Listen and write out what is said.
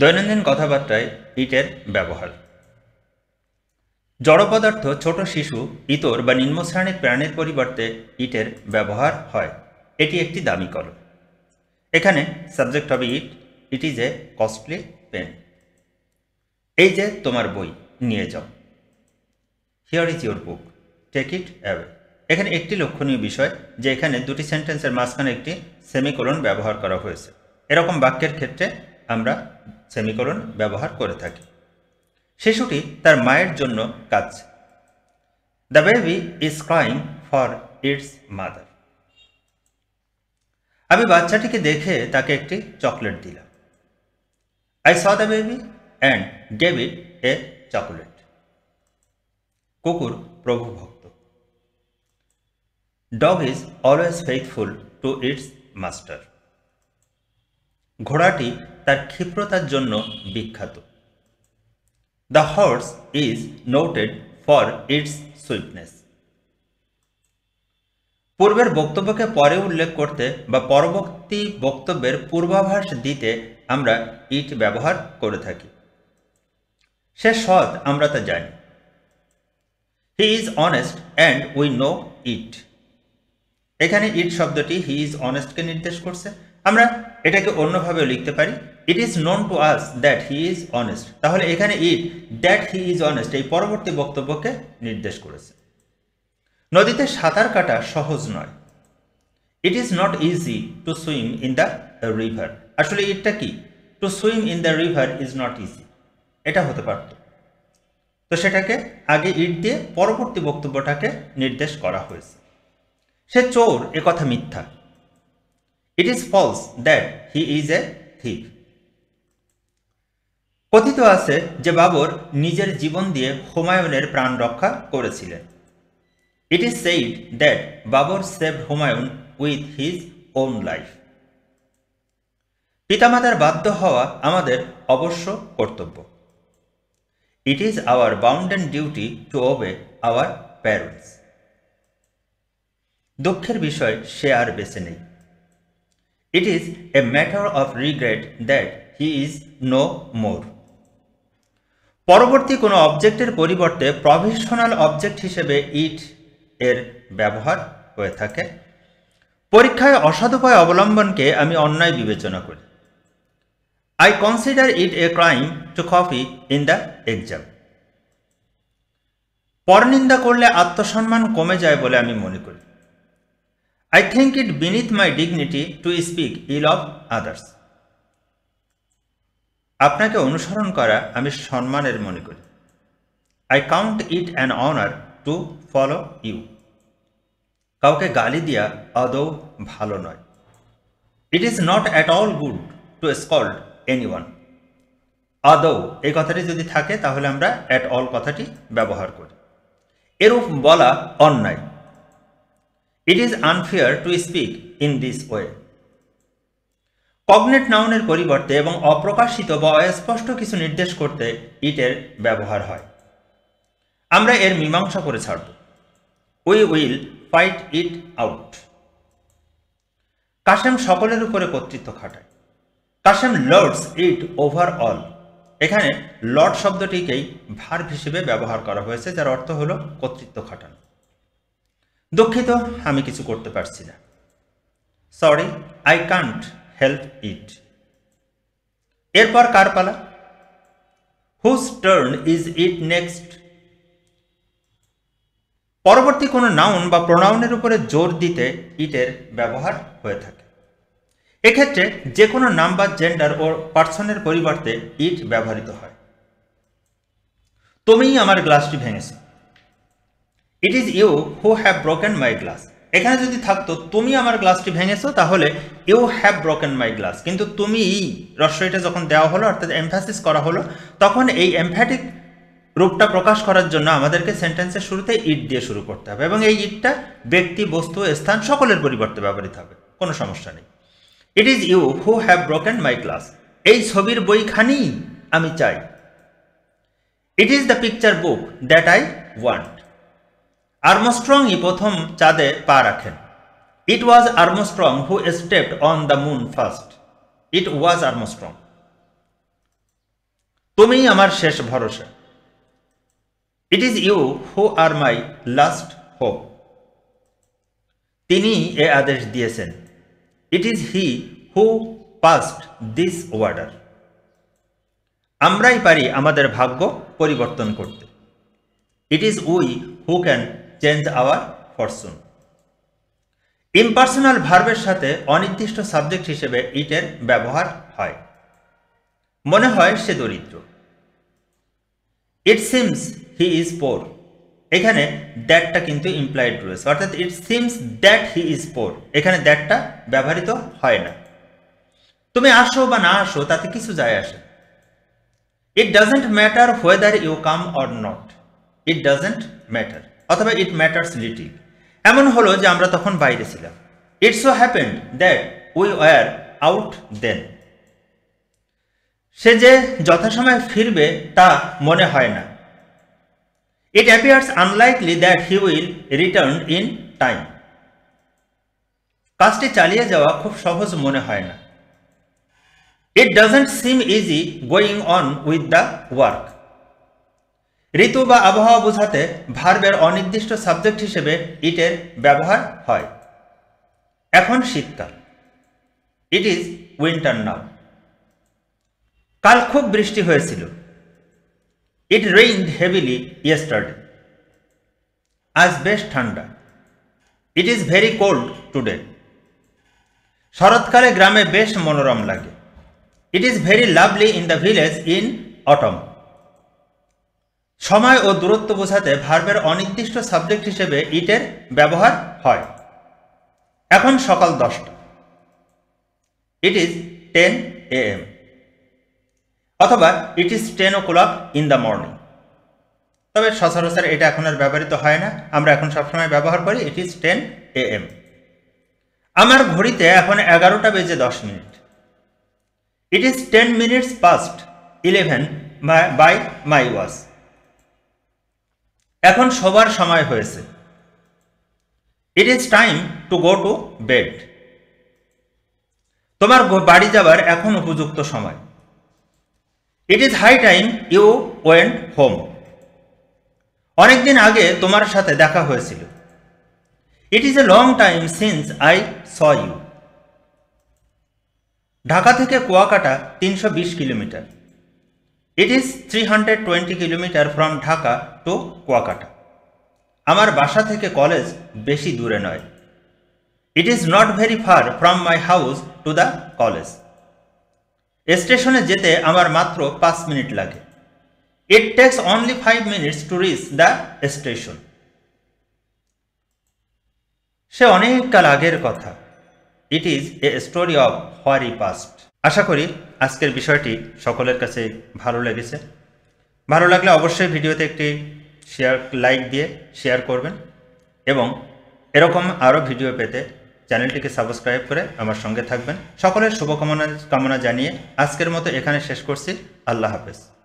दैनन्दिन कथाबार्ताय इटेर व्यवहार जड़ पदार्थ छोट शिशु इतर बा निम्न श्रेणी प्राणेर परिवर्ते इटेर व्यवहार हय। एटी एकटी दामी कलम। एखाने सबजेक्ट हबे it. It is a costly pen. एई जे तोमार बोई निये जाओ। Here is your book, take it away. एखाने एकटी लक्षणीय विषय जे एखाने दुटी सेंटेंसेर माझखाने एकटी सेमिकोलन व्यवहार करा हयेछे। एरकम वाक्येर क्षेत्रे आमरा सेमिकोलन व्यवहार करे थाकि। शिशुटी तार मायेर जोन्नो काँदछे। The baby is crying for its mother. आमी बाच्चाटिके देखे ताके एकटी चकलेट दिलाम। I saw the baby and gave it a chocolate. कुकुर प्रभु भक्त। Dog is always faithful to its master. घोड़ाटी तार क्षिप्रतार जोन्नो विख्यात। The horse is noted for its swiftness. पूर्वेर बक्तव्यके परे उल्लेख करते बा परवर्ती बक्तव्येर पूर्वाभास दीते आमरा इट व्यवहार करे थाकि। से सत् आमरा ता जानी। He is honest and we know it. एखाने इट शब्दटी हि इज अनेस्ट के निर्देश करछे। आमरा एटाके अन्य भावे लिखते पारी, it is known to us that he is honest. ताहले एखाने it that he is honest एई परवर्ती बक्तव्यके निर्देश करेछे। नदीते सातार काटा सहज नय। It is not easy to swim in the river. आसले इटटा कि to swim in the river is not easy एटा होते पारतो। तो सेटाके आगे इट दिये परवर्ती बक्तव्यटाके निर्देश करा हयेछे। से चोर ए कथा मिथ्या। It is false that he is a thief. कथित आछे जे बाबर निजेर जीवन दिए हुमायूनेर प्राण रक्षा करेछिलेन। It is said that Babur saved Humayun with his own life. पितामातार बाध्य हवा आमादेर अवश्य कर्तव्य। It is our bounden duty to obey our parents. दुःखेर विषय से आर बेचे नेই। It is a matter of regret that he is no more. परवर्ती कोनो অবজেক্টের পরিবর্তে প্রভিশনাল অবজেক্ট হিসেবে ইট এর ব্যবহার হয়ে থাকে। পরীক্ষায় অসদুপায় অবলম্বনকে আমি অন্যায় বিবেচনা করি। I consider it a crime to copy in the exam. পরনিন্দা করলে আত্মসম্মান কমে যায় বলে আমি মনে করি। I think it beneath my dignity to speak ill of others. আপনাকে অনুসরণ করা আমি সম্মানের মনে করি। I count it an honor to follow you. কাউকে গালি দেয়া আদৌ ভালো নয়। It is not at all good to scold anyone. আদৌ এই কথাটি যদি থাকে তাহলে আমরা at all কথাটি ব্যবহার করি। এরূপ বলা অন্যায়। It is unfair to speak in this way. Cognate noun-er परिवर्ते एवं अप्रकाशित बा अस्पष्ट किछु निर्देश करते इटेर व्यवहार हय। आमरा एर मीमांसा करे छाड़ब। We will fight it out. काशेम सकलेर उपरे কর্তৃত্ব খাটায়। Kashem lords it over all. এখানে লর্ড শব্দটিকেই ভার্ব হিসেবে ব্যবহার করা হয়েছে যার অর্থ হলো কর্তৃত্ব খাটানো। দুঃখিত আমি কিছু করতে পারছি না। Sorry I can't help it. এরপর কার পালা? Whose turn is it next. পরবর্তী কোনো নাউন বা প্রোনাউনের উপরে জোর দিতে ইটের ব্যবহার হয়ে থাকে। এক্ষেত্রে যে কোনো নাম বা জেন্ডার ও পার্সনের পরিবর্তে ইট ব্যবহৃত হয়। তুমিই আমার গ্লাসটি ভেঙেছো। It is you who have broken my glass. এখানে যদি থাকতো তুমি আমার গ্লাসটি ভেঙেছো তাহলে you have broken my glass, কিন্তু তুমি রস্বইটা যখন দেওয়া হলো অর্থাৎ এমফাসিস করা হলো তখন এই এমফ্যাটিক রূপটা প্রকাশ করার জন্য আমাদেরকে সেন্টেন্সের শুরুতে ইট দিয়ে শুরু করতে হবে এবং এই ইটটা ব্যক্তি বস্তু স্থান সকলের পরিবর্তে ব্যবহৃত হবে। কোনো সমস্যা নেই। It is you who have broken my glass. এই ছবির বইখানি আমি চাই। It is the picture book that I want. Armstrong प्रथम चाँदे पा रखें। It was Armstrong who stepped on the moon first. It was Armstrong. তুমিই আমার শেষ ভরসা। It is you who are my last hope. তিনি এ আদেশ দিয়েছেন। It is he who passed this order. আমরাই পারি আমাদের ভাগ্য পরিবর্তন করতে। It is we who can change our fortune. Impersonal ভার্বের সাথে অনির্দিষ্ট সাবজেক্ট হিসেবে ইটের ব্যবহার হয়। মনে হয় সে দরিদ্র। It seems he is poor. এখানে দ্যাটটা কিন্তু ইমপ্লাইড রয়েছে, অর্থাৎ it seems that he is poor. এখানে দ্যাটটা ব্যবহৃত হয় না। তুমি আসো বা না আসো তাতে কিছু যায় আসে। It doesn't matter whether you come or not. It doesn't matter অথবা ইট ম্যাটার্স লিটিল। এমন হলো যে আমরা তখন বাইরে ছিলাম। It so happened that we were out then. সে যে যথাসময়ে ফিরবে তা মনে হয় না। It appears unlikely that he will return in time. কাজটি চালিয়ে যাওয়া খুব সহজ মনে হয় না। It doesn't seem easy going on with the work. ঋতু বা আবহাওয়া বোঝাতে ভার্বের অনির্দিষ্ট সাবজেক্ট হিসেবে ইটের ব্যবহার হয়। এখন শীতকাল। It is winter now. কাল খুব বৃষ্টি হয়েছিল। It rained heavily yesterday. আজ বেশ ঠান্ডা। It is very cold today. শরৎকালে গ্রামে বেশ মনোরম লাগে। It is very lovely in the village in autumn. সময় ও দূরত্ব বোঝাতে ভার্বের অনির্দিষ্ট সাবজেক্ট হিসেবে ইটের ব্যবহার হয়। এখন সকাল 10টা। ইট ইজ 10 AM অথবা it is 10 o'clock in the morning. তবে সচরাচর এটা এখন আর ব্যবহৃত হয় না। আমরা এখন সবসময় ব্যবহার করি ইট ইজ 10 AM। আমার ঘড়িতে এখন 11:10। It is 10 minutes past 11 by my watch। এখন শোবার সময় হয়েছে। It is time to go to bed. তোমার বাড়ি যাবার এখন উপযুক্ত সময়। It is high time you went home. অনেকদিন আগে তোমার সাথে দেখা হয়েছিল। It is a long time since I saw you. Dhaka থেকে Kuakata 320 kilometers। It is 320 kilometers from Dhaka to Kuakata. আমার বাসা থেকে কলেজ বেশি দূরে নয়। It is not very far from my house to the college. স্টেশনে যেতে আমার মাত্র 5 minutes লাগে। It takes only 5 minutes to reach the station. সে অনেক কাল আগের কথা। It is a story of hoary past. আশা করি আজকের বিষয়টি সকলের কাছে ভালো লেগেছে। ভালো লাগলে অবশ্যই ভিডিওতে একটি লাইক দিয়ে শেয়ার করবেন এবং এরকম আরও ভিডিও পেতে চ্যানেলটিকে সাবস্ক্রাইব করে আমার সঙ্গে থাকবেন। সকলের শুভকামনা জানিয়ে আজকের মতো এখানে শেষ করছি। আল্লাহ হাফেজ।